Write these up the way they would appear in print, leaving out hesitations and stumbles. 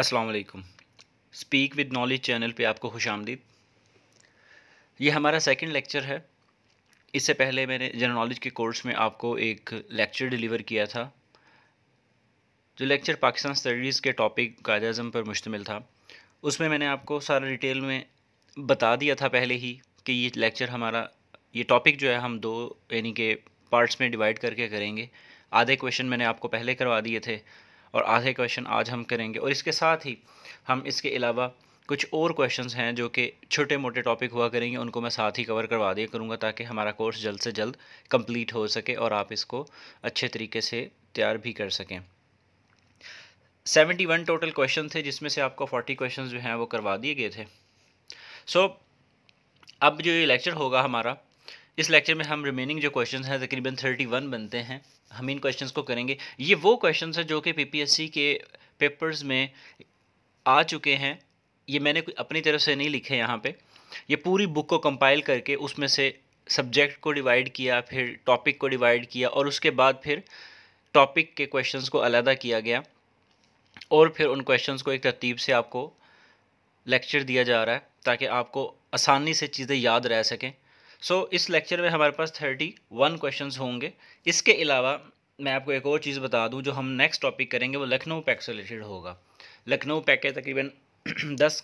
अस्सलाम वालेकुम। Speak with knowledge channel पे आपको खुशामदीद। ये हमारा सेकंड लेक्चर है। इससे पहले मैंने जनरल नॉलेज के कोर्स में आपको एक लेक्चर डिलीवर किया था, जो लेक्चर पाकिस्तान स्टडीज़ के टॉपिक कायदे आज़म पर मुश्तमिल था। उसमें मैंने आपको सारा डिटेल में बता दिया था पहले ही कि ये लेक्चर हमारा, ये टॉपिक जो है, हम दो यानी कि पार्ट्स में डिवाइड करके करेंगे। आधे क्वेश्चन मैंने आपको पहले करवा दिए थे और आधे क्वेश्चन आज हम करेंगे, और इसके साथ ही हम इसके अलावा कुछ और क्वेश्चंस हैं जो कि छोटे मोटे टॉपिक हुआ करेंगे, उनको मैं साथ ही कवर करवा दिया करूँगा ताकि हमारा कोर्स जल्द से जल्द कंप्लीट हो सके और आप इसको अच्छे तरीके से तैयार भी कर सकें। 71 टोटल क्वेश्चन थे, जिसमें से आपको 40 क्वेश्चन जो हैं वो करवा दिए गए थे। अब जो ये लेक्चर होगा हमारा, इस लेक्चर में हम रिमेनिंग जो क्वेश्चंस हैं तकरीबन 31 बनते हैं, हम इन क्वेश्चंस को करेंगे। ये वो क्वेश्चंस हैं जो कि पीपीएससी के पेपर्स में आ चुके हैं। ये मैंने अपनी तरफ से नहीं लिखे, यहाँ पे ये पूरी बुक को कंपाइल करके उसमें से सब्जेक्ट को डिवाइड किया, फिर टॉपिक को डिवाइड किया, और उसके बाद फिर टॉपिक के क्वेश्चंस को अलहदा किया गया, और फिर उन क्वेश्चंस को एक तरतीब से आपको लेक्चर दिया जा रहा है ताकि आपको आसानी से चीज़ें याद रह सकें। इस लेक्चर में हमारे पास 31 क्वेश्चंस होंगे। इसके अलावा मैं आपको एक और चीज़ बता दूं, जो हम नेक्स्ट टॉपिक करेंगे वो लखनऊ पैक्ट से रिलेटेड होगा। लखनऊ पैक्ट के तकरीबन 10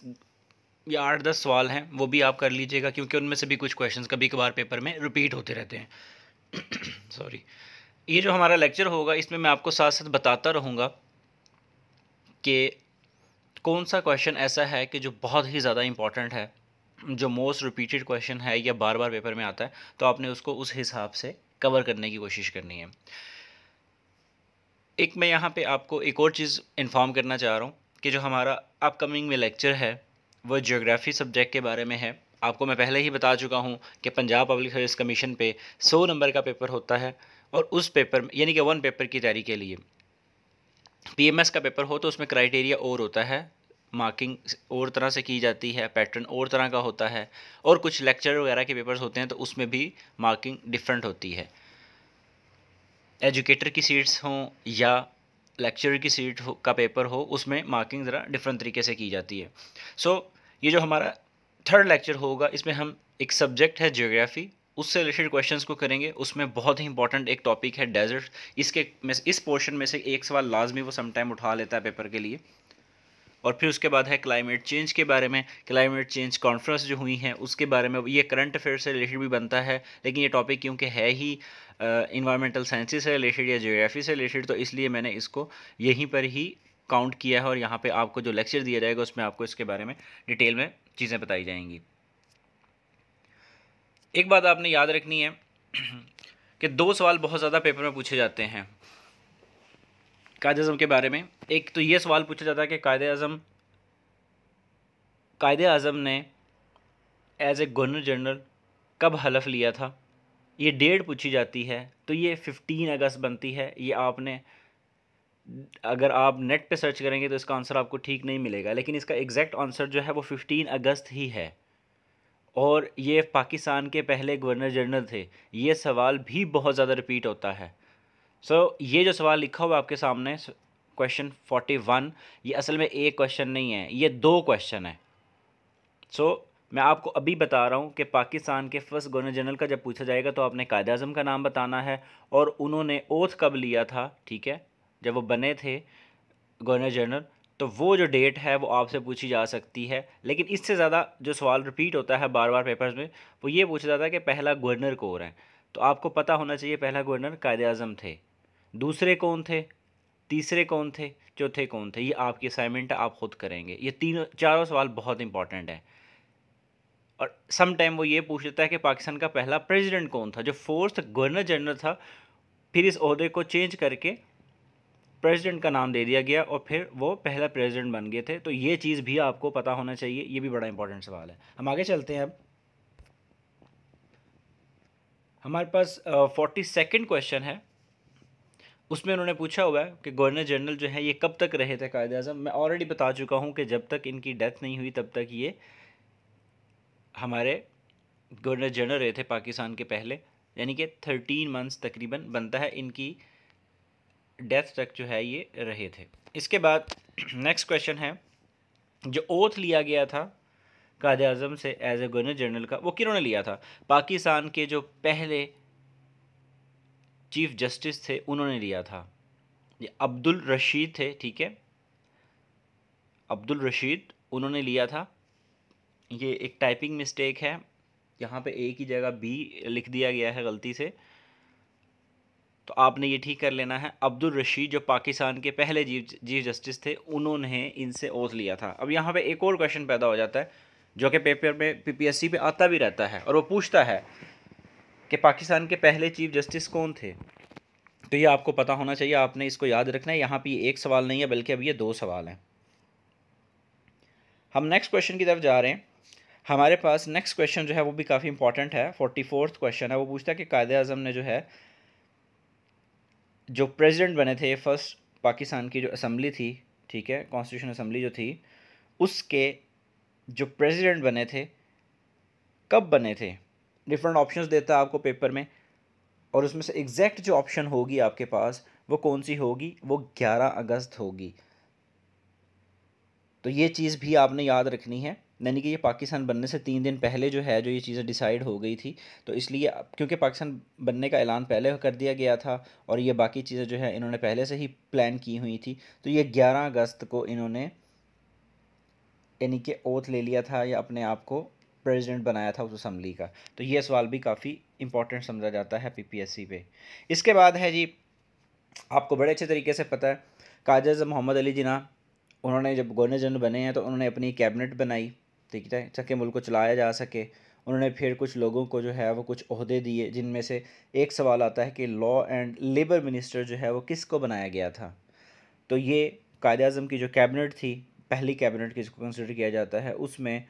या 8-10 सवाल हैं, वो भी आप कर लीजिएगा क्योंकि उनमें से भी कुछ क्वेश्चंस कभी कभार पेपर में रिपीट होते रहते हैं। ये जो हमारा लेक्चर होगा, इसमें मैं आपको साथ साथ बताता रहूँगा कि कौन सा क्वेश्चन ऐसा है कि जो बहुत ही ज़्यादा इम्पॉर्टेंट है, जो मोस्ट रिपीटेड क्वेश्चन है या बार बार पेपर में आता है, तो आपने उसको उस हिसाब से कवर करने की कोशिश करनी है। मैं यहाँ पे आपको एक और चीज़ इन्फॉर्म करना चाह रहा हूँ कि जो हमारा अपकमिंग में लेक्चर है वो ज्योग्राफी सब्जेक्ट के बारे में है। आपको मैं पहले ही बता चुका हूँ कि पंजाब पब्लिक सर्विस कमीशन पे 100 नंबर का पेपर होता है, और उस पेपर यानी कि 1 पेपर की तैयारी के लिए PMS का पेपर हो तो उसमें क्राइटेरिया और होता है, मार्किंग और तरह से की जाती है, पैटर्न और तरह का होता है, और कुछ लेक्चर वगैरह के पेपर्स होते हैं तो उसमें भी मार्किंग डिफरेंट होती है। एजुकेटर की सीट्स हों या लेक्चरर की सीट का पेपर हो, उसमें मार्किंग ज़रा डिफरेंट तरीके से की जाती है। ये जो हमारा थर्ड लेक्चर होगा, इसमें हम एक सब्जेक्ट है ज्योग्राफी, उससे रिलेटेड क्वेश्चंस को करेंगे। उसमें बहुत ही इंपॉर्टेंट एक टॉपिक है डेजर्ट। इस पोर्शन में से एक सवाल लाजमी वो समटाइम उठा लेता है पेपर के लिए। और फिर उसके बाद है क्लाइमेट चेंज के बारे में, क्लाइमेट चेंज कॉन्फ्रेंस जो हुई हैं उसके बारे में। ये करंट अफेयर से रिलेटेड भी बनता है, लेकिन ये टॉपिक क्योंकि है ही इन्वायरमेंटल साइंसेज से रिलेटेड या ज्योग्राफी से रिलेटेड, तो इसलिए मैंने इसको यहीं पर ही काउंट किया है, और यहाँ पे आपको जो लेक्चर दिया जाएगा उसमें आपको इसके बारे में डिटेल में चीज़ें बताई जाएंगी। एक बात आपने याद रखनी है कि 2 सवाल बहुत ज़्यादा पेपर में पूछे जाते हैं कायदे आज़म के बारे में। एक तो ये सवाल पूछा जाता है कि कायदे आज़म ने एज ए गवर्नर जनरल कब हलफ लिया था। ये डेट पूछी जाती है, तो ये 15 अगस्त बनती है। ये आपने, अगर आप नेट पे सर्च करेंगे तो इसका आंसर आपको ठीक नहीं मिलेगा, लेकिन इसका एग्जैक्ट आंसर जो है वो 15 अगस्त ही है, और ये पाकिस्तान के पहले गवर्नर जनरल थे। ये सवाल भी बहुत ज़्यादा रिपीट होता है। ये जो सवाल लिखा हुआ आपके सामने क्वेश्चन 41, ये असल में एक क्वेश्चन नहीं है, ये 2 क्वेश्चन है। मैं आपको अभी बता रहा हूँ कि पाकिस्तान के फर्स्ट गवर्नर जनरल का जब पूछा जाएगा तो आपने कायदे आज़म का नाम बताना है, और उन्होंने ओथ कब लिया था, ठीक है, जब वो बने थे गवर्नर जनरल, तो वो जो डेट है वो आपसे पूछी जा सकती है। लेकिन इससे ज़्यादा जो सवाल रिपीट होता है बार बार पेपर्स में, वो ये पूछा जाता है कि पहला गवर्नर कौन है। तो आपको पता होना चाहिए पहला गवर्नर कायदे आज़म थे, दूसरे कौन थे, तीसरे कौन थे, चौथे कौन थे। ये आपकी असाइनमेंट है, आप खुद करेंगे। ये 3-4 सवाल बहुत इंपॉर्टेंट है। और सम टाइम वो ये पूछ लेता है कि पाकिस्तान का पहला प्रेसिडेंट कौन था। जो फोर्थ गवर्नर जनरल था, फिर इस ओहदे को चेंज करके प्रेसिडेंट का नाम दे दिया गया, और फिर वो पहला प्रेसिडेंट बन गए थे। तो ये चीज़ भी आपको पता होना चाहिए, ये भी बड़ा इंपॉर्टेंट सवाल है। हम आगे चलते हैं। अब हमारे पास 42वां क्वेश्चन है, उसमें उन्होंने पूछा हुआ है कि गवर्नर जनरल जो है ये कब तक रहे थे कायदे आज़म। मैं ऑलरेडी बता चुका हूँ कि जब तक इनकी डेथ नहीं हुई तब तक ये हमारे गवर्नर जनरल रहे थे पाकिस्तान के पहले, यानी कि 13 मंथ्स तकरीबन बनता है इनकी डेथ तक जो है ये रहे थे। इसके बाद नेक्स्ट क्वेश्चन है जो ओथ लिया गया था कायदे आज़म से एज ए गवर्नर जनरल का, वो किन्होंने लिया था? पाकिस्तान के जो पहले चीफ जस्टिस थे उन्होंने लिया था, ये अब्दुल रशीद थे, ठीक है, अब्दुल रशीद, उन्होंने लिया था। ये एक टाइपिंग मिस्टेक है, यहाँ पे ए की जगह बी लिख दिया गया है गलती से, तो आपने ये ठीक कर लेना है। अब्दुल रशीद जो पाकिस्तान के पहले चीफ जस्टिस थे उन्होंने इनसे ओथ लिया था। अब यहाँ पे एक और क्वेश्चन पैदा हो जाता है जो कि पेपर में पीपीएससी पे आता भी रहता है, और वो पूछता है कि पाकिस्तान के पहले चीफ जस्टिस कौन थे, तो ये आपको पता होना चाहिए, आपने इसको याद रखना है। यहाँ पे ये एक सवाल नहीं है बल्कि अब ये दो सवाल हैं। हम नेक्स्ट क्वेश्चन की तरफ जा रहे हैं। हमारे पास नेक्स्ट क्वेश्चन जो है वो भी काफ़ी इंपॉर्टेंट है, 44वां क्वेश्चन है। वो पूछता है कि कायदे आज़म ने जो है जो प्रेसिडेंट बने थे फर्स्ट पाकिस्तान की जो असम्बली थी, ठीक है, कॉन्स्टिट्यूशन असम्बली जो थी, उसके जो प्रेसिडेंट बने थे कब बने थे? डिफरेंट ऑप्शंस देता है आपको पेपर में, और उसमें से एग्जैक्ट जो ऑप्शन होगी आपके पास वो कौन सी होगी? वो 11 अगस्त होगी। तो ये चीज़ भी आपने याद रखनी है, यानी कि ये पाकिस्तान बनने से 3 दिन पहले जो है जो ये चीज़ें डिसाइड हो गई थी, तो इसलिए क्योंकि पाकिस्तान बनने का ऐलान पहले कर दिया गया था और ये बाकी चीज़ें जो है इन्होंने पहले से ही प्लान की हुई थी, तो ये 11 अगस्त को इन्होंने यानी कि ओथ ले लिया था या अपने आप को प्रेसिडेंट बनाया था उस असम्बली का। तो ये सवाल भी काफ़ी इंपॉर्टेंट समझा जाता है पीपीएससी पे। इसके बाद है जी, आपको बड़े अच्छे तरीके से पता है कायदे आज़म मोहम्मद अली जिन्ना, उन्होंने जब गवर्नर जनरल बने हैं तो उन्होंने अपनी कैबिनेट बनाई, ठीक है, ताकि मुल्क को चलाया जा सके। उन्होंने फिर कुछ लोगों को जो है वो कुछ ओहदे दिए, जिनमें से एक सवाल आता है कि लॉ एंड लेबर मिनिस्टर जो है वो किसको बनाया गया था? तो ये कायदे आज़म की जो कैबिनेट थी, पहली कैबिनेट किसको कंसिडर किया जाता है, उसमें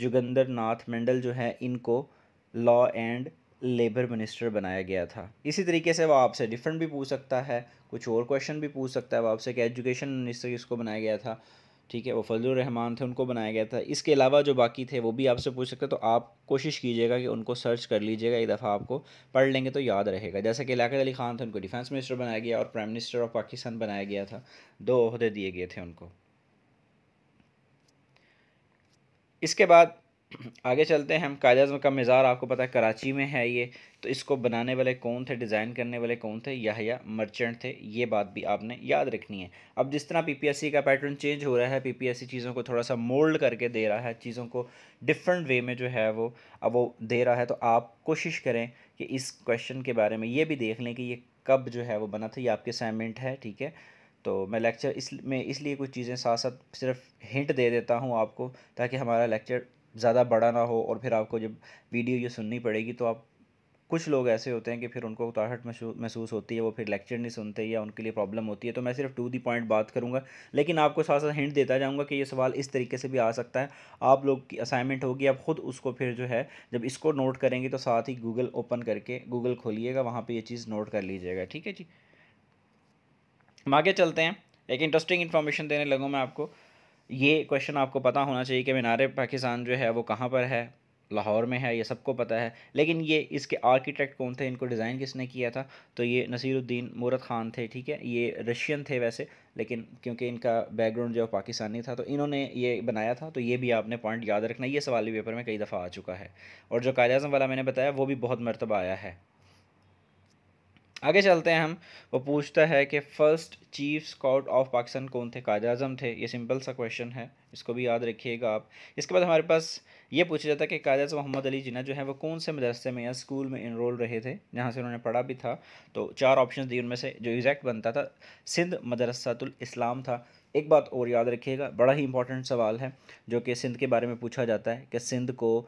जुगंधर नाथ मंडल जो है इनको लॉ एंड लेबर मिनिस्टर बनाया गया था। इसी तरीके से वो आपसे डिफरेंट भी पूछ सकता है, कुछ और क्वेश्चन भी पूछ सकता है वो आपसे कि एजुकेशन मिनिस्टर किसको बनाया गया था, ठीक है, वो फजलुर रहमान थे, उनको बनाया गया था। इसके अलावा जो बाकी थे वो भी आपसे पूछ सकते हैं, तो आप कोशिश कीजिएगा कि उनको सर्च कर लीजिएगा, एक दफ़ा आपको पढ़ लेंगे तो याद रहेगा। जैसे कि लियाकत अली खान थे, उनको डिफेंस मिनिस्टर बनाया गया और प्राइम मिनिस्टर ऑफ पाकिस्तान बनाया गया था, 2 ओहदे दिए गए थे उनको। इसके बाद आगे चलते हैं हम, कायदे आज़म का मज़ार आपको पता है कराची में है ये, तो इसको बनाने वाले कौन थे, डिज़ाइन करने वाले कौन थे? याहया मर्चेंट थे। ये बात भी आपने याद रखनी है। अब जिस तरह पीपीएससी का पैटर्न चेंज हो रहा है, पीपीएससी चीज़ों को थोड़ा सा मोल्ड करके दे रहा है, चीज़ों को डिफरेंट वे में जो है वो अब वो दे रहा है, तो आप कोशिश करें कि इस क्वेश्चन के बारे में ये भी देख लें कि ये कब जो है वो बना था। ये आपके असाइनमेंट है, ठीक है, तो मैं लेक्चर इसमें इसलिए कुछ चीज़ें साथ साथ सिर्फ हिंट दे देता हूँ आपको, ताकि हमारा लेक्चर ज़्यादा बड़ा ना हो और फिर आपको जब वीडियो ये सुननी पड़ेगी तो आप कुछ लोग ऐसे होते हैं कि फिर उनको उताहट महसूस होती है, वो फिर लेक्चर नहीं सुनते या उनके लिए प्रॉब्लम होती है। तो मैं सिर्फ टू दी पॉइंट बात करूँगा, लेकिन आपको साथ साथ हिंट देता जाऊँगा कि ये सवाल इस तरीके से भी आ सकता है। आप लोग की असाइनमेंट होगी, आप ख़ुद उसको फिर जो है जब इसको नोट करेंगे तो साथ ही गूगल ओपन करके गूगल खोलिएगा, वहाँ पर ये चीज़ नोट कर लीजिएगा, ठीक है जी। हम आगे चलते हैं, एक इंटरेस्टिंग इन्फॉर्मेशन देने लगूँ मैं आपको। ये क्वेश्चन आपको पता होना चाहिए कि मीनारे पाकिस्तान जो है वो कहाँ पर है, लाहौर में है, ये सबको पता है, लेकिन ये इसके आर्किटेक्ट कौन थे, इनको डिज़ाइन किसने किया था? तो ये नसीरुद्दीन मुर्जा खान थे, ठीक है, ये रशियन थे वैसे, लेकिन क्योंकि इनका बैकग्राउंड जो है पाकिस्तानी था तो इन्होंने ये बनाया था। तो ये भी आपने पॉइंट याद रखना, ये सवाल भी पेपर में कई दफ़ा आ चुका है, और जो कायदे आज़म वाला मैंने बताया वो भी बहुत मरतबा आया है। आगे चलते हैं हम, वो पूछता है कि first chief scout of Pakistan कौन थे? कायदे आज़म थे। ये सिंपल सा क्वेश्चन है, इसको भी याद रखिएगा आप। इसके बाद हमारे पास ये पूछा जाता है कि कायदे आज़म मोहम्मद अली जिन्ना जो है वो कौन से मदरसे में या स्कूल में इनरोल रहे थे, जहाँ से उन्होंने पढ़ा भी था? तो 4 ऑप्शन दिए, उनमें से जो एग्जैक्ट बनता था सिंध मदरसातुल इस्लाम था। एक बात और याद रखिएगा, बड़ा ही इंपॉर्टेंट सवाल है जो कि सिंध के बारे में पूछा जाता है कि सिंध को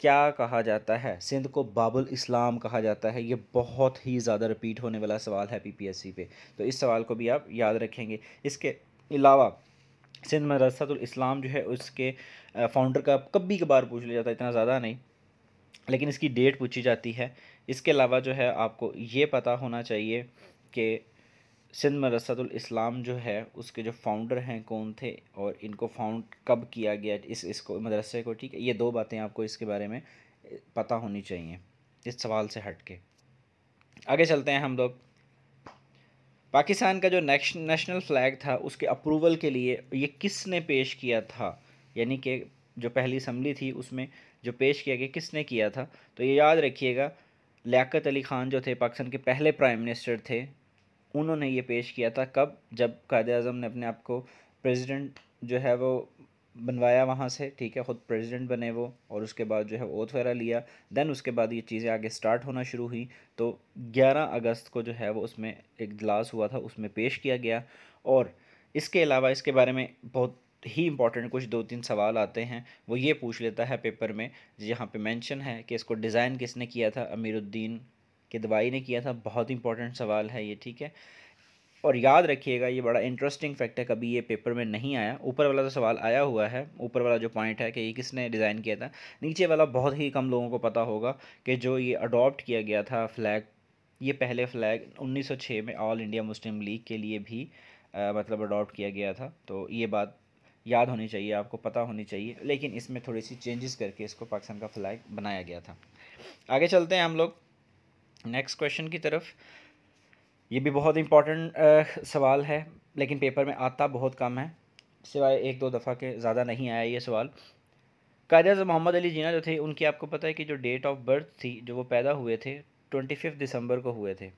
क्या कहा जाता है? सिंध को बाबुल इस्लाम कहा जाता है। ये बहुत ही ज़्यादा रिपीट होने वाला सवाल है पीपीएससी पे, तो इस सवाल को भी आप याद रखेंगे। इसके अलावा सिंध मदरसातुल इस्लाम जो है उसके फाउंडर का कभी कभार पूछ लिया जाता है, इतना ज़्यादा नहीं, लेकिन इसकी डेट पूछी जाती है। इसके अलावा जो है आपको ये पता होना चाहिए कि सिंध मदरसातुल इस्लाम जो है उसके जो फाउंडर हैं कौन थे और इनको फाउंड कब किया गया इसको मदरसे को, ठीक है। ये 2 बातें आपको इसके बारे में पता होनी चाहिए इस सवाल से हट के। आगे चलते हैं हम लोग, पाकिस्तान का जो नेशनल फ्लैग था उसके अप्रूवल के लिए ये किसने पेश किया था, यानी कि जो पहली असम्बली थी उसमें जो पेश किया गया किसने किया था, तो ये याद रखिएगा लियाकत अली ख़ान जो थे पाकिस्तान के पहले प्राइम मिनिस्टर थे, उन्होंने ये पेश किया था। कब? जब कायदे आज़म ने अपने आप को प्रेसिडेंट जो है वो बनवाया वहाँ से, ठीक है, ख़ुद प्रेसिडेंट बने वो, और उसके बाद जो है ओथ वगैरह लिया, दैन उसके बाद ये चीज़ें आगे स्टार्ट होना शुरू हुई। तो 11 अगस्त को जो है वो उसमें एक इजलास हुआ था, उसमें पेश किया गया। और इसके अलावा इसके बारे में बहुत ही इंपॉर्टेंट कुछ 2-3 सवाल आते हैं, वो ये पूछ लेता है पेपर में, जहाँ पे मेंशन है कि इसको डिज़ाइन किसने किया था, अमीर उद्दीन किदवाई ने किया था। बहुत इंपॉर्टेंट सवाल है ये, ठीक है। और याद रखिएगा ये बड़ा इंटरेस्टिंग फैक्ट है, कभी ये पेपर में नहीं आया। ऊपर वाला तो सवाल आया हुआ है, ऊपर वाला जो पॉइंट है कि ये किसने डिज़ाइन किया था। नीचे वाला बहुत ही कम लोगों को पता होगा कि जो ये अडॉप्ट किया गया था फ्लैग, ये पहले फ्लैग 1906 में ऑल इंडिया मुस्लिम लीग के लिए भी मतलब अडॉप्ट किया गया था। तो ये बात याद होनी चाहिए, आपको पता होनी चाहिए, लेकिन इसमें थोड़ी सी चेंजेस करके इसको पाकिस्तान का फ्लैग बनाया गया था। आगे चलते हैं हम लोग नेक्स्ट क्वेश्चन की तरफ। ये भी बहुत इंपॉर्टेंट सवाल है, लेकिन पेपर में आता बहुत कम है, सिवाय 1-2 दफ़ा के, ज़्यादा नहीं आया ये सवाल। कायदे आज़म मोहम्मद अली जिन्ना जो थे, उनकी आपको पता है कि जो डेट ऑफ बर्थ थी, जो वो पैदा हुए थे 25 दिसंबर को हुए थे।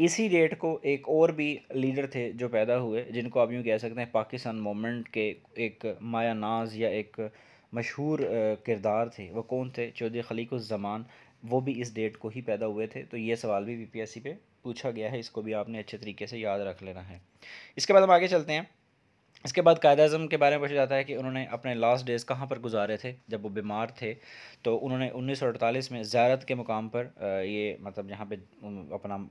इसी डेट को एक और भी लीडर थे जो पैदा हुए, जिनको आप यूँ कह सकते हैं पाकिस्तान मोमेंट के एक माया नाज या एक मशहूर किरदार थे। वो कौन थे? चौधरी खलीक उस ज़मान, वो भी इस डेट को ही पैदा हुए थे। तो ये सवाल भी PPSC पे पूछा गया है, इसको भी आपने अच्छे तरीके से याद रख लेना है। इसके बाद हम आगे चलते हैं। इसके बाद कायदे आज़म के बारे में पूछा जाता है कि उन्होंने अपने लास्ट डेज़ कहाँ पर गुजारे थे। जब वो बीमार थे तो उन्होंने 1948 में ज़ियारत के मुकाम पर ये मतलब जहाँ पे अपना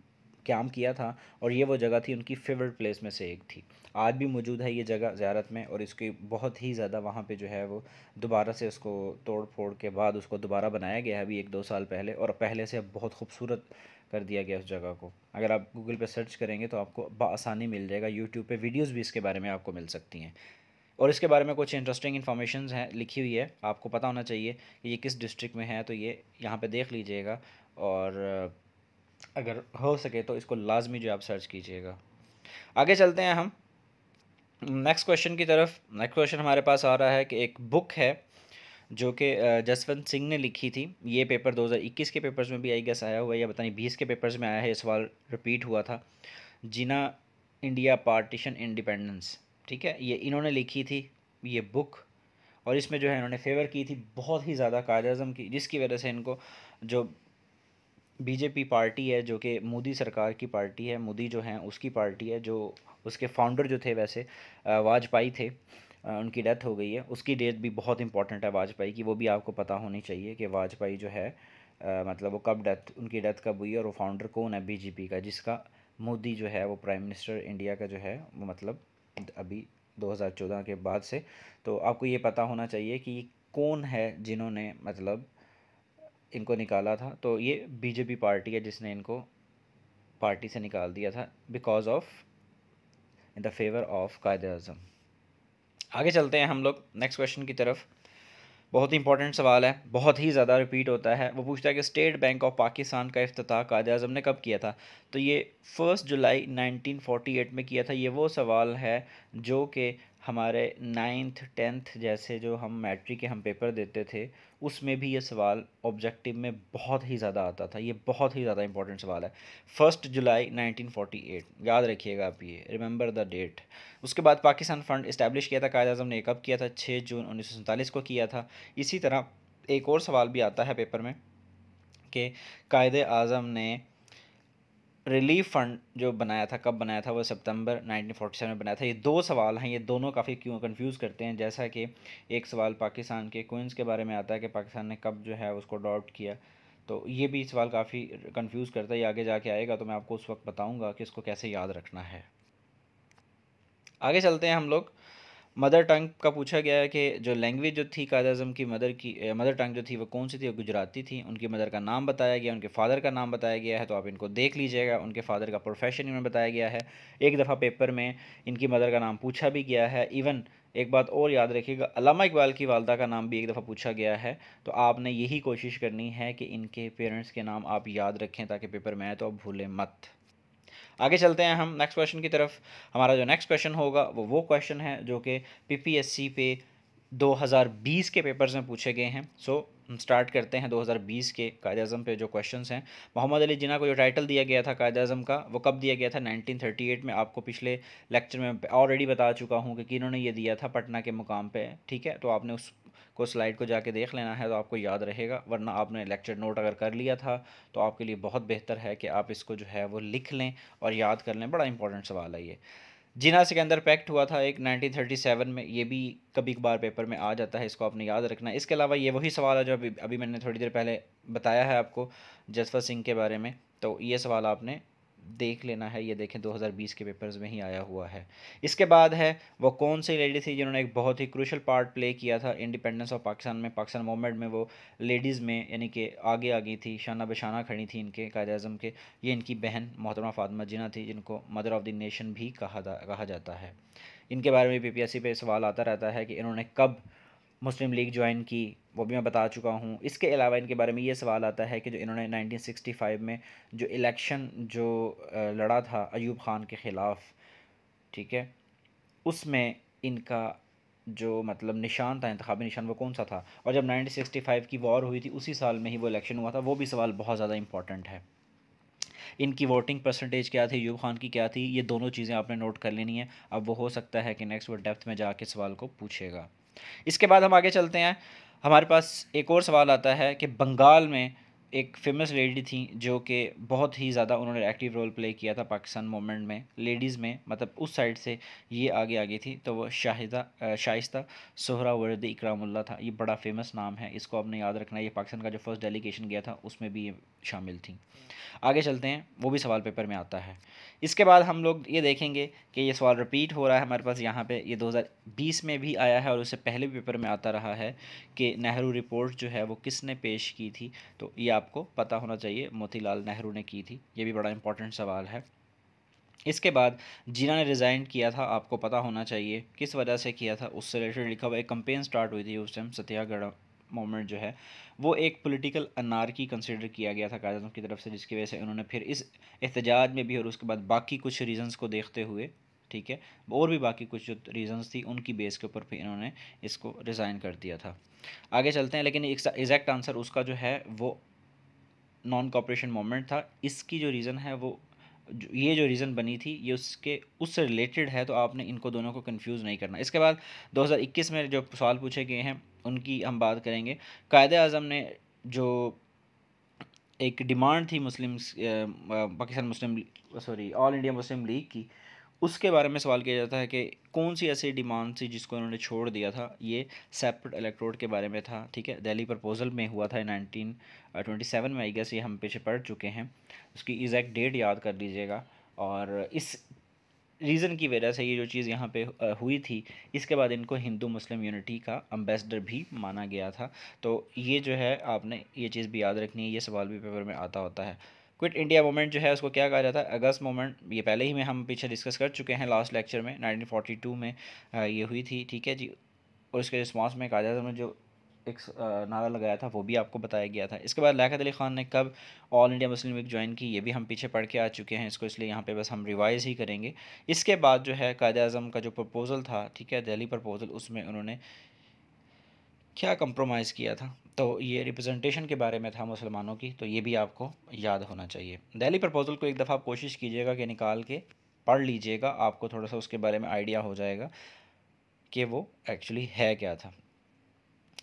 काम किया था, और ये वो जगह थी उनकी फेवरेट प्लेस में से एक थी। आज भी मौजूद है ये जगह ज़ियारत में, और इसकी बहुत ही ज़्यादा वहाँ पे जो है वो दोबारा से उसको तोड़ फोड़ के बाद उसको दोबारा बनाया गया है अभी 1-2 साल पहले, और पहले से अब बहुत खूबसूरत कर दिया गया उस जगह को। अगर आप गूगल पे सर्च करेंगे तो आपको बआसानी मिल जाएगा, यूट्यूब पर वीडियोज़ भी इसके बारे में आपको मिल सकती हैं। और इसके बारे में कुछ इंटरेस्टिंग इन्फॉर्मेशन हैं लिखी हुई है, आपको पता होना चाहिए कि ये किस डिस्ट्रिक्ट में है, तो ये यहाँ पर देख लीजिएगा, और अगर हो सके तो इसको लाजमी जो आप सर्च कीजिएगा। आगे चलते हैं हम नेक्स्ट क्वेश्चन की तरफ। नेक्स्ट क्वेश्चन हमारे पास आ रहा है कि एक बुक है जो कि जसवंत सिंह ने लिखी थी। ये पेपर 2021 के पेपर्स में भी आई गेस आया हुआ है, या पता नहीं 20 के पेपर्स में आया है, ये सवाल रिपीट हुआ था। जिना इंडिया पार्टीशन इंडिपेंडेंस, ठीक है, ये इन्होंने लिखी थी ये बुक, और इसमें जो है इन्होंने फेवर की थी बहुत ही ज़्यादा कायदे आज़म की, जिसकी वजह से इनको जो बीजेपी पार्टी है, जो कि मोदी सरकार की पार्टी है, मोदी जो हैं उसकी पार्टी है, जो उसके फाउंडर जो थे वैसे वाजपेयी थे, उनकी डेथ हो गई है, उसकी डेट भी बहुत इंपॉर्टेंट है वाजपेयी की, वो भी आपको पता होनी चाहिए कि वाजपेयी जो है मतलब वो कब डेथ, उनकी डेथ कब हुई, और वो फाउंडर कौन है बीजेपी का, जिसका मोदी जो है वो प्राइम मिनिस्टर इंडिया का जो है वो मतलब अभी 2014 के बाद से। तो आपको ये पता होना चाहिए कि कौन है जिन्होंने मतलब इनको निकाला था। तो ये बीजेपी पार्टी है जिसने इनको पार्टी से निकाल दिया था because of in the favour of कायदे आज़म। आगे चलते हैं हम लोग नेक्स्ट क्वेश्चन की तरफ। बहुत ही इंपॉर्टेंट सवाल है, बहुत ही ज़्यादा रिपीट होता है। वो पूछता है कि स्टेट बैंक ऑफ पाकिस्तान का इफ्तिताह कायदे आज़म ने कब किया था। तो ये 1 जुलाई 1948 में किया था। ये वो सवाल है जो कि हमारे 9th 10th जैसे जो हम मैट्रिक के हम पेपर देते थे उसमें भी ये सवाल ऑब्जेक्टिव में बहुत ही ज़्यादा आता था। ये बहुत ही ज़्यादा इंपॉर्टेंट सवाल है। 1 जुलाई 1948 याद रखिएगा आप, ये रिमेंबर द डेट। उसके बाद पाकिस्तान फंड इस्टेब्लिश किया था कायदे आज़म ने, कब किया था? 6 जून 1947 को किया था। इसी तरह एक और सवाल भी आता है पेपर में कि कायदे आज़म ने रिलीफ फंड जो बनाया था कब बनाया था? वो सितंबर 1947 में बनाया था। ये 2 सवाल हैं, ये दोनों काफ़ी क्यों कंफ्यूज करते हैं। जैसा कि एक सवाल पाकिस्तान के क्वींस के बारे में आता है कि पाकिस्तान ने कब जो है उसको अडॉप्ट किया, तो ये भी सवाल काफ़ी कंफ्यूज करता है। ये आगे जाके आएगा तो मैं आपको उस वक्त बताऊँगा कि इसको कैसे याद रखना है। आगे चलते हैं हम लोग। मदर टंग का पूछा गया है कि जो लैंग्वेज जो थी कायदे आज़म की मदर टंग जो थी वो कौन सी थी? वो गुजराती थी। उनकी मदर का नाम बताया गया, उनके फादर का नाम बताया गया है, तो आप इनको देख लीजिएगा। उनके फादर का प्रोफेशन इन्होंने बताया गया है। एक दफ़ा पेपर में इनकी मदर का नाम पूछा भी गया है। इवन एक बात और याद रखिएगा, अल्लामा इकबाल की वालदा का नाम भी एक दफ़ा पूछा गया है। तो आपने यही कोशिश करनी है कि इनके पेरेंट्स के नाम आप याद रखें ताकि पेपर में आए तो आप भूलें मत। आगे चलते हैं हम नेक्स्ट क्वेश्चन की तरफ। हमारा जो नेक्स्ट क्वेश्चन होगा वो क्वेश्चन है जो कि पीपीएससी पे 2020 के पेपर्स में पूछे गए हैं। सो हम स्टार्ट करते हैं 2020 के कायद-ए-आज़म पे जो क्वेश्चंस हैं। मोहम्मद अली जिन्ना को जो टाइटल दिया गया था कायद-ए-आज़म का, वो कब दिया गया था? 1938 में। आपको पिछले लेक्चर में ऑलरेडी बता चुका हूँ कि किन्होंने ये दिया था पटना के मुकाम पे, ठीक है। तो आपने उसको स्लाइड को जाके देख लेना है तो आपको याद रहेगा, वरना आपने लेक्चर नोट अगर कर लिया था तो आपके लिए बहुत बेहतर है कि आप इसको जो है वो लिख लें और याद कर लें। बड़ा इंपॉर्टेंट सवाल है ये। जिना सिकंदर पैक्ट हुआ था एक 1937 में, ये भी कभी कभार पेपर में आ जाता है, इसको आपने याद रखना है। इसके अलावा ये वही सवाल है जो अभी मैंने थोड़ी देर पहले बताया है आपको जसवंत सिंह के बारे में, तो ये सवाल आपने देख लेना है। ये देखें 2020 के पेपर्स में ही आया हुआ है। इसके बाद है वो कौन सी लेडी थी जिन्होंने एक बहुत ही क्रूशल पार्ट प्ले किया था इंडिपेंडेंस ऑफ पाकिस्तान में, पाकिस्तान मूवमेंट में। वो लेडीज़ में यानी कि आगे आ गई थी, शाना बशाना खड़ी थी इनके कायद-ए-आज़म के। ये इनकी बहन मोहतरमा फातिमा जिन्ना थी, जिनको मदर ऑफ़ द नेशन भी कहा जाता है। इनके बारे में पीपीएससी पे सवाल आता रहता है कि इन्होंने कब मुस्लिम लीग ज्वाइन की, वो भी मैं बता चुका हूँ। इसके अलावा इनके बारे में ये सवाल आता है कि जो इन्होंने 1965 में जो इलेक्शन जो लड़ा था अयूब खान के ख़िलाफ़, ठीक है, उसमें इनका जो मतलब निशान था, इंतखाबी निशान, वो कौन सा था। और जब 1965 की वॉर हुई थी उसी साल में ही वो इलेक्शन हुआ था, वो भी सवाल बहुत ज़्यादा इंपॉर्टेंट है। इनकी वोटिंग परसेंटेज क्या थी, यूब खान की क्या थी, ये दोनों चीज़ें आपने नोट कर लेनी है। अब वो हो सकता है कि नेक्स्ट वो डेप्थ में जाके सवाल को पूछेगा। इसके बाद हम आगे चलते हैं। हमारे पास एक और सवाल आता है कि बंगाल में एक फेमस लेडी थी जो कि बहुत ही ज़्यादा उन्होंने एक्टिव रोल प्ले किया था पाकिस्तान मूवमेंट में, लेडीज़ में, मतलब उस साइड से ये आगे आ गई थी, तो वो शाइस्ता सुहरावर्दी इकरामुल्लाह था। ये बड़ा फेमस नाम है, इसको आपने याद रखना है। ये पाकिस्तान का जो फर्स्ट डेलीगेशन गया था उसमें भी ये शामिल थी। आगे चलते हैं, वो भी सवाल पेपर में आता है। इसके बाद हम लोग ये देखेंगे कि ये सवाल रिपीट हो रहा है हमारे पास यहाँ पे। ये 2020 में भी आया है और उससे पहले भी पेपर में आता रहा है कि नेहरू रिपोर्ट जो है वो किसने पेश की थी, तो ये आपको पता होना चाहिए, मोतीलाल नेहरू ने की थी। ये भी बड़ा इंपॉर्टेंट सवाल है। इसके बाद जिना ने रिज़ाइन किया था, आपको पता होना चाहिए किस वजह से किया था, उससे रिलेटेड लिखा हुआ एक कंपेन स्टार्ट हुई थी उस टाइम, सत्याग्रह मोमेंट जो है वो एक पॉलिटिकल अनार्की कंसिडर किया गया था कायद-ए-आज़म की तरफ से, जिसकी वजह से उन्होंने फिर इस एहतजाज में भी और उसके बाद बाकी कुछ रीज़न्स को देखते हुए, ठीक है, और भी बाकी कुछ जो रीज़न्स थी उनकी बेस के ऊपर फिर इन्होंने इसको रिज़ाइन कर दिया था। आगे चलते हैं, लेकिन एग्जैक्ट आंसर उसका जो है वो नॉन कॉपरेशन मोमेंट था। इसकी जो रीज़न है वो ये जो रीज़न बनी थी ये उसके उससे रिलेटेड है, तो आपने इनको दोनों को कंफ्यूज नहीं करना। इसके बाद 2021 में जो सवाल पूछे गए हैं उनकी हम बात करेंगे। कायद-ए-आज़म ने जो एक डिमांड थी ऑल इंडिया मुस्लिम लीग की, उसके बारे में सवाल किया जाता है कि कौन सी ऐसी डिमांड थी जिसको उन्होंने छोड़ दिया था। ये सेपरेट इलेक्टोरेट के बारे में था, ठीक है, दिल्ली प्रपोजल में हुआ था 1927 में, आई गेस ये हम पीछे पढ़ चुके हैं। उसकी एग्जैक्ट डेट याद कर लीजिएगा। और इस रीज़न की वजह से ये जो चीज़ यहाँ पे हुई थी, इसके बाद इनको हिंदू मुस्लिम यूनिटी का एम्बेसडर भी माना गया था। तो ये जो है आपने ये चीज़ भी याद रखनी है, ये सवाल भी पेपर में आता होता है। क्विट इंडिया मूवमेंट जो है उसको क्या कहा जाता है, अगस्त मूवमेंट। ये पहले ही में हम पीछे डिस्कस कर चुके हैं लास्ट लेक्चर में, 1942 में ये हुई थी, ठीक है जी। और इसके रिस्पॉन्स में कायद आज़म ने जो एक नारा लगाया था वो भी आपको बताया गया था। इसके बाद लियाकत अली ख़ान ने कब all India Muslim League join की, ये भी हम पीछे पढ़ के आ चुके हैं इसको, इसलिए यहाँ पे बस हम रिवाइज़ ही करेंगे। इसके बाद जो है कायदे आज़म का जो प्रपोज़ल था, ठीक है, दिल्ली प्रपोज़ल, उसमें उन्होंने क्या कंप्रोमाइज़ किया था, तो ये रिप्रेजेंटेशन के बारे में था मुसलमानों की, तो ये भी आपको याद होना चाहिए। दिल्ली प्रपोज़ल को एक दफ़ा आप कोशिश कीजिएगा कि निकाल के पढ़ लीजिएगा, आपको थोड़ा सा उसके बारे में आइडिया हो जाएगा कि वो एक्चुअली है क्या था।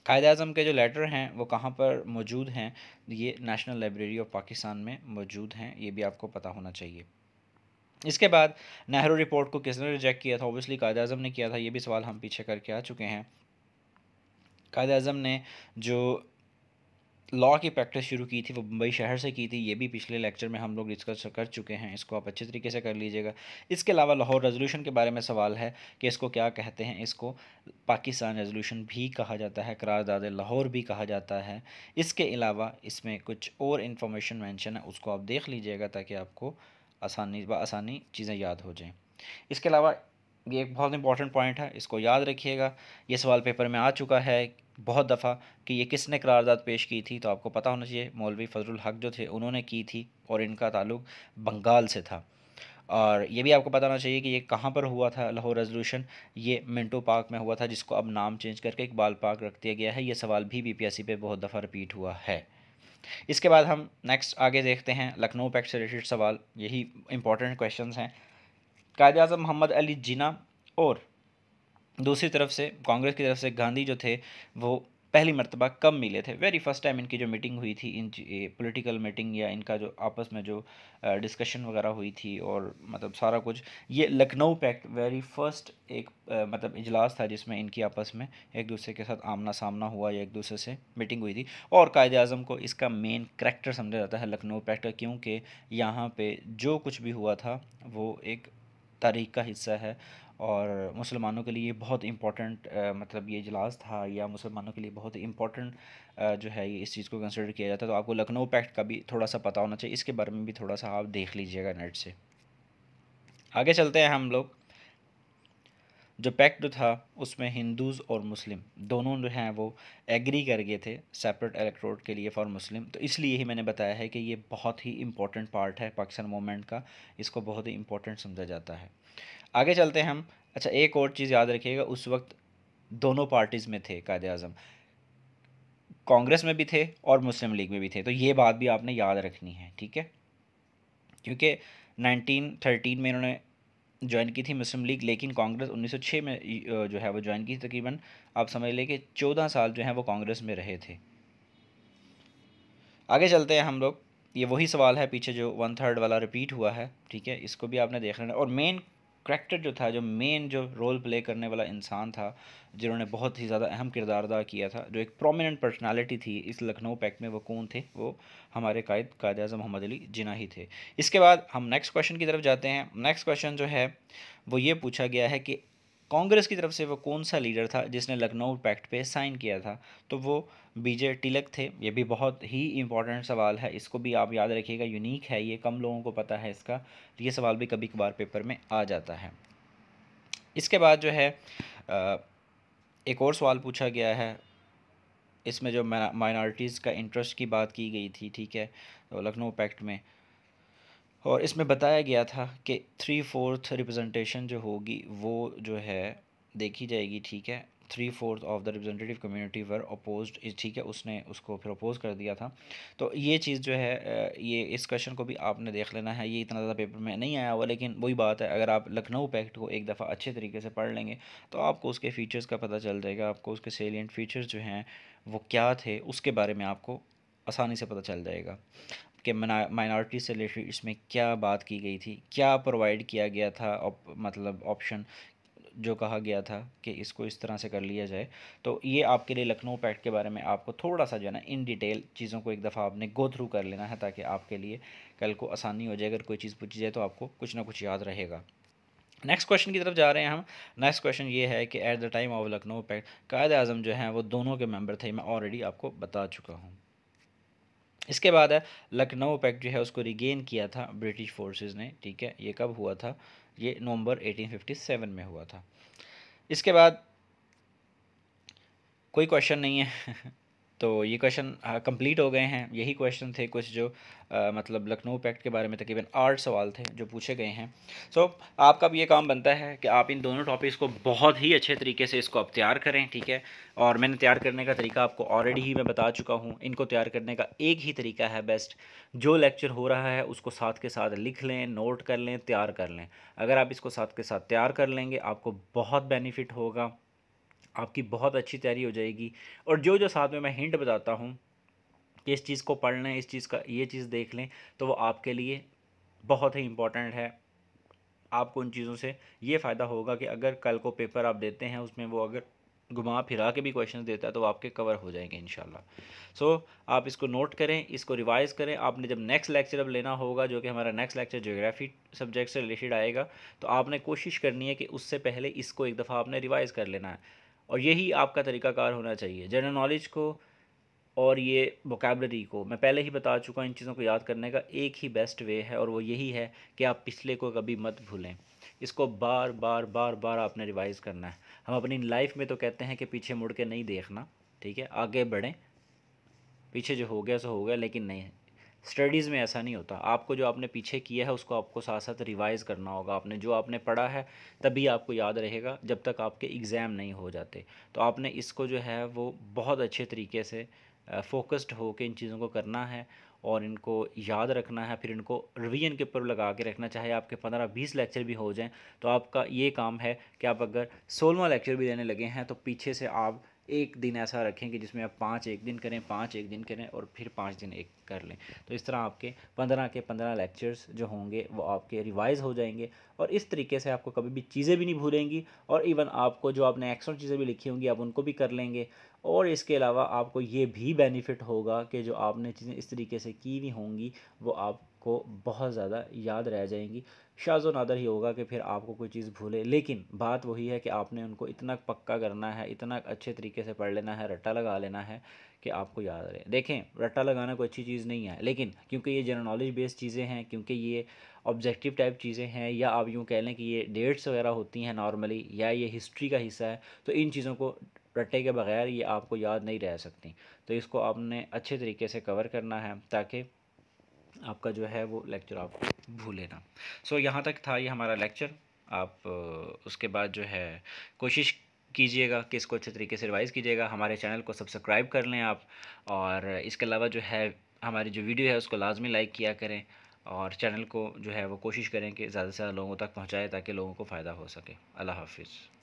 कायद-ए-आज़म के जो लेटर हैं वो कहाँ पर मौजूद हैं, ये नेशनल लाइब्रेरी ऑफ पाकिस्तान में मौजूद हैं, ये भी आपको पता होना चाहिए। इसके बाद नेहरू रिपोर्ट को किसने रिजेक्ट किया था, ऑब्वियसली कायद-ए-आज़म ने किया था, ये भी सवाल हम पीछे करके आ चुके हैं। कायद-ए-आज़म ने जो लॉ की प्रैक्टिस शुरू की थी वो मुंबई शहर से की थी, ये भी पिछले लेक्चर में हम लोग डिस्कस कर चुके हैं, इसको आप अच्छे तरीके से कर लीजिएगा। इसके अलावा लाहौर रेजोल्यूशन के बारे में सवाल है कि इसको क्या कहते हैं, इसको पाकिस्तान रेजोल्यूशन भी कहा जाता है, करारदाद लाहौर भी कहा जाता है। इसके अलावा इसमें कुछ और इन्फॉर्मेशन मेंशन है, उसको आप देख लीजिएगा ताकि आपको आसानी चीज़ें याद हो जाएँ। इसके अलावा ये एक बहुत इंपॉर्टेंट पॉइंट है, इसको याद रखिएगा, ये सवाल पेपर में आ चुका है बहुत दफ़ा कि ये किसने करारदाद पेश की थी, तो आपको पता होना चाहिए मौलवी फजलुल हक जो थे उन्होंने की थी और इनका ताल्लुक बंगाल से था। और ये भी आपको पता होना चाहिए कि ये कहाँ पर हुआ था लाहौर रेजोल्यूशन, ये मिंटो पार्क में हुआ था, जिसको अब नाम चेंज करके इकबाल पार्क रख दिया गया है। ये सवाल भी पीपीएससी पे बहुत दफ़ा रिपीट हुआ है। इसके बाद हम नेक्स्ट आगे देखते हैं लखनऊ पैक्ट से रिलेटेड सवाल, यही इंपॉर्टेंट क्वेश्चन हैं। कायदे आज़म मोहम्मद अली जिन्ना और दूसरी तरफ से कांग्रेस की तरफ से गांधी जो थे वो पहली मरतबा कब मिले थे? वेरी फर्स्ट टाइम इनकी जो मीटिंग हुई थी, इन पॉलिटिकल मीटिंग या इनका जो आपस में जो डिस्कशन वगैरह हुई थी और मतलब सारा कुछ, ये लखनऊ पैक्ट वेरी फर्स्ट एक मतलब इजलास था जिसमें इनकी आपस में एक दूसरे के साथ आमना सामना हुआ या एक दूसरे से मीटिंग हुई थी। और कायदे आज़म को इसका मेन करैक्टर समझा जाता है लखनऊ पैक्ट का, क्योंकि यहाँ पर जो कुछ भी हुआ था वो एक तारीख का हिस्सा है और मुसलमानों के लिए बहुत इम्पॉर्टेंट मतलब ये इजलास था या मुसलमानों के लिए बहुत इम्पॉर्टेंट जो है ये इस चीज़ को कंसिडर किया जाता है। तो आपको लखनऊ पैक्ट का भी थोड़ा सा पता होना चाहिए, इसके बारे में भी थोड़ा सा आप देख लीजिएगा नेट से। आगे चलते हैं हम लोग, जो पैक्ट जो था उसमें हिंदूज़ और मुस्लिम दोनों जो हैं वो एग्री कर गए थे सेपरेट इलेक्टोरेट के लिए फॉर मुस्लिम। तो इसलिए ही मैंने बताया है कि ये बहुत ही इंपॉर्टेंट पार्ट है पाकिस्तान मूवमेंट का, इसको बहुत ही इंपॉर्टेंट समझा जाता है। आगे चलते हैं हम। अच्छा, एक और चीज़ याद रखिएगा, उस वक्त दोनों पार्टीज़ में थे कायदे आज़म, कांग्रेस में भी थे और मुस्लिम लीग में भी थे, तो ये बात भी आपने याद रखनी है, ठीक है। क्योंकि 1913 में इन्होंने ज्वाइन की थी मुस्लिम लीग, लेकिन कांग्रेस 1906 में जो है वो ज्वाइन की थी। तकरीबन आप समझ लें कि 14 साल जो है वो कांग्रेस में रहे थे। आगे चलते हैं हम लोग, ये वही सवाल है पीछे जो 1/3 वाला रिपीट हुआ है, ठीक है, इसको भी आपने देखना है। और मेन करैक्टर जो था, जो मेन जो रोल प्ले करने वाला इंसान था, जिन्होंने बहुत ही ज़्यादा अहम किरदार अदा किया था, जो एक प्रोमिनेंट पर्सनालिटी थी इस लखनऊ पैक्ट में, वो कौन थे? वो हमारे कायदे आज़म मोहम्मद अली जिन्ना ही थे। इसके बाद हम नेक्स्ट क्वेश्चन की तरफ जाते हैं। नेक्स्ट क्वेश्चन जो है वो ये पूछा गया है कि कांग्रेस की तरफ से वो कौन सा लीडर था जिसने लखनऊ पैक्ट पे साइन किया था? तो वो बीजे टिलक थे। ये भी बहुत ही इंपॉर्टेंट सवाल है, इसको भी आप याद रखिएगा, यूनिक है ये, कम लोगों को पता है इसका, ये सवाल भी कभी कभार पेपर में आ जाता है। इसके बाद जो है एक और सवाल पूछा गया है, इसमें जो माइनॉरिटीज़ का इंटरेस्ट की बात की गई थी, ठीक है, तो लखनऊ पैक्ट में, और इसमें बताया गया था कि 3/4 रिप्रेजेंटेशन जो होगी वो जो है देखी जाएगी, ठीक है। 3/4 of the representative community were opposed, ठीक है, उसने उसको फिर अपोज कर दिया था। तो ये चीज़ जो है, ये इस क्वेश्चन को भी आपने देख लेना है, ये इतना ज़्यादा पेपर में नहीं आया हुआ, लेकिन वही बात है, अगर आप लखनऊ पैक्ट को एक दफ़ा अच्छे तरीके से पढ़ लेंगे तो आपको उसके फ़ीचर्स का पता चल जाएगा, आपको उसके सेलिएंट फ़ीचर्स जो हैं वो क्या थे उसके बारे में आपको आसानी से पता चल जाएगा कि माइनॉरिटी से रिलेटेड इसमें क्या बात की गई थी, क्या प्रोवाइड किया गया था, मतलब ऑप्शन जो कहा गया था कि इसको इस तरह से कर लिया जाए। तो ये आपके लिए लखनऊ पैक्ट के बारे में आपको थोड़ा सा जो है ना इन डिटेल चीज़ों को एक दफ़ा आपने गो थ्रू कर लेना है, ताकि आपके लिए कल को आसानी हो जाए, अगर कोई चीज़ पूछी जाए तो आपको कुछ ना कुछ याद रहेगा। नेक्स्ट क्वेश्चन की तरफ जा रहे हैं हम। नेक्स्ट क्वेश्चन ये है कि at the time of Lucknow pact कायदे आज़म जो हैं वो दोनों के मेम्बर थे, मैं ऑलरेडी आपको बता चुका हूँ। इसके बाद है लखनऊ पैक्ट जो है उसको रिगेन किया था ब्रिटिश फोर्सेस ने, ठीक है, ये कब हुआ था? ये नवंबर 1857 में हुआ था। इसके बाद कोई क्वेश्चन नहीं है तो ये क्वेश्चन कंप्लीट हो गए हैं। यही क्वेश्चन थे कुछ जो मतलब लखनऊ पैक्ट के बारे में तकरीबन 8 सवाल थे जो पूछे गए हैं। सो आपका भी ये काम बनता है कि आप इन दोनों टॉपिक्स को बहुत ही अच्छे तरीके से इसको आप तैयार करें, ठीक है। और मैंने तैयार करने का तरीका आपको ऑलरेडी ही मैं बता चुका हूँ। इनको तैयार करने का एक ही तरीका है बेस्ट, जो लेक्चर हो रहा है उसको साथ के साथ लिख लें, नोट कर लें, तैयार कर लें। अगर आप इसको साथ के साथ तैयार कर लेंगे आपको बहुत बेनिफिट होगा, आपकी बहुत अच्छी तैयारी हो जाएगी। और जो जो साथ में मैं हिंट बताता हूँ कि इस चीज़ को पढ़ लें, इस चीज़ का ये चीज़ देख लें, तो वो आपके लिए बहुत ही इम्पॉर्टेंट है। आपको उन चीज़ों से ये फ़ायदा होगा कि अगर कल को पेपर आप देते हैं उसमें वो अगर घुमा फिरा के भी क्वेश्चन देता है तो आपके कवर हो जाएंगे इंशाल्लाह। सो आप इसको नोट करें, इसको रिवाइज़ करें। आपने जब नेक्स्ट लेक्चर अब लेना होगा, जो कि हमारा नेक्स्ट लेक्चर ज्योग्राफी सब्जेक्ट से रिलेटेड आएगा, तो आपने कोशिश करनी है कि उससे पहले इसको एक दफ़ा आपने रिवाइज़ कर लेना है। और यही आपका तरीक़ाकार होना चाहिए जनरल नॉलेज को और ये वोकैबलरी को। मैं पहले ही बता चुका हूँ, इन चीज़ों को याद करने का एक ही बेस्ट वे है और वो यही है कि आप पिछले को कभी मत भूलें। इसको बार बार बार बार आपने रिवाइज़ करना है। हम अपनी लाइफ में तो कहते हैं कि पीछे मुड़ के नहीं देखना, ठीक है, आगे बढ़ें, पीछे जो हो गया सो हो गया, लेकिन नहीं, स्टडीज़ में ऐसा नहीं होता। आपको जो आपने पीछे किया है उसको आपको साथ साथ रिवाइज़ करना होगा। आपने जो आपने पढ़ा है तभी आपको याद रहेगा, जब तक आपके एग्ज़ाम नहीं हो जाते। तो आपने इसको जो है वो बहुत अच्छे तरीके से फोकस्ड हो के इन चीज़ों को करना है और इनको याद रखना है, फिर इनको रिवीजन के ऊपर लगा के रखना। चाहे आपके 15-20 लेक्चर भी हो जाएं तो आपका ये काम है कि आप अगर 16वां लेक्चर भी देने लगे हैं तो पीछे से आप एक दिन ऐसा रखें कि जिसमें आप 5 एक दिन करें और फिर 5 दिन एक कर लें। तो इस तरह आपके 15 के 15 लेक्चर्स जो होंगे वो आपके रिवाइज़ हो जाएंगे और इस तरीके से आपको कभी भी चीज़ें भी नहीं भूलेंगी और इवन आपको जो आपने एक्स्ट्रा चीज़ें भी लिखी होंगी आप उनको भी कर लेंगे। और इसके अलावा आपको ये भी बेनिफिट होगा कि जो आपने चीज़ें इस तरीके से की हुई होंगी वो आपको बहुत ज़्यादा याद रह जाएंगी। शाज़ो नादर ही होगा कि फिर आपको कोई चीज़ भूले, लेकिन बात वही है कि आपने उनको इतना पक्का करना है, इतना अच्छे तरीके से पढ़ लेना है, रट्टा लगा लेना है कि आपको याद रहे। देखें, रट्टा लगाना कोई अच्छी चीज़ नहीं है, लेकिन क्योंकि ये जनरल नॉलेज बेस्ड चीज़ें हैं, क्योंकि ये ऑब्जेक्टिव टाइप चीज़ें हैं, या आप यूँ कह लें कि ये डेट्स वगैरह होती हैं नॉर्मली, या ये हिस्ट्री का हिस्सा है, तो इन चीज़ों को रट्टे के बगैर ये आपको याद नहीं रह सकती। तो इसको आपने अच्छे तरीके से कवर करना है ताकि आपका जो है वो लेक्चर आप भूले ना। सो यहाँ तक था ये हमारा लेक्चर। आप उसके बाद जो है कोशिश कीजिएगा कि इसको अच्छे तरीके से रिवाइज़ कीजिएगा। हमारे चैनल को सब्सक्राइब कर लें आप, और इसके अलावा जो है हमारी जो वीडियो है उसको लाजमी लाइक किया करें और चैनल को जो है वो कोशिश करें कि ज़्यादा से ज़्यादा लोगों तक पहुँचाए ताकि लोगों को फ़ायदा हो सके। अल्लाह हाफिज़।